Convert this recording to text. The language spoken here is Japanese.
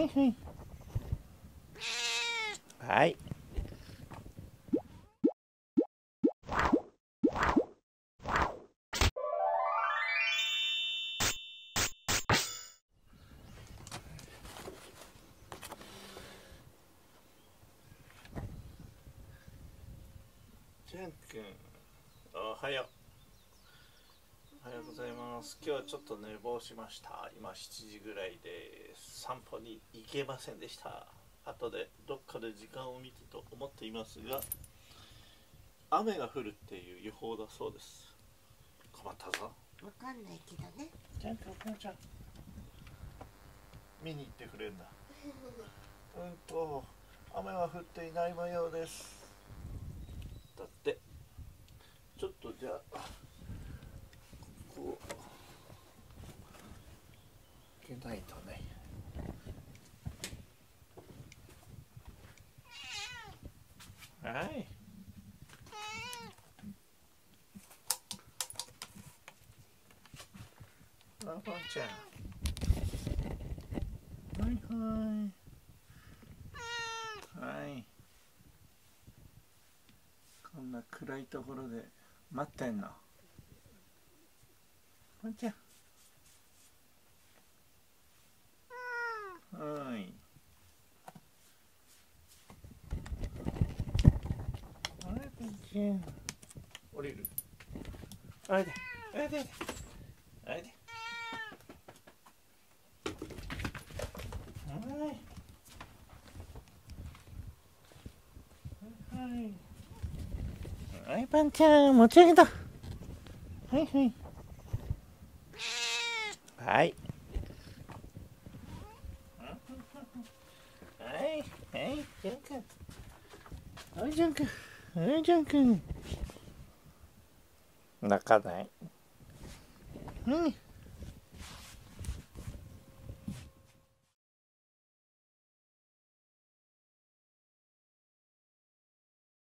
はいはい。はい。ジェン君、おはようございます。今日はちょっと寝坊しました。今7時ぐらいで散歩に行けませんでした。後でどっかで時間を見てと思っていますが、雨が降るっていう予報だそうです。困ったぞ。わかんないけどね。ジェン君、お母ちゃん、見に行ってくれるんだ。雨は降っていない模様です。だってちょっとじゃあここ行けないとね。はい。ワンワンちゃん。はい。はい。こんな暗いところで待ってんの。ワンちゃん。はい。あれ、ピンキー。降りる。あいで、あいで、あいで。はい。はい。はい、パンちゃん、持ち上げた。はいはい。はい。はい、はい、ジャン君。はい、ジャン君。はい、ジャン君。泣かない。うん。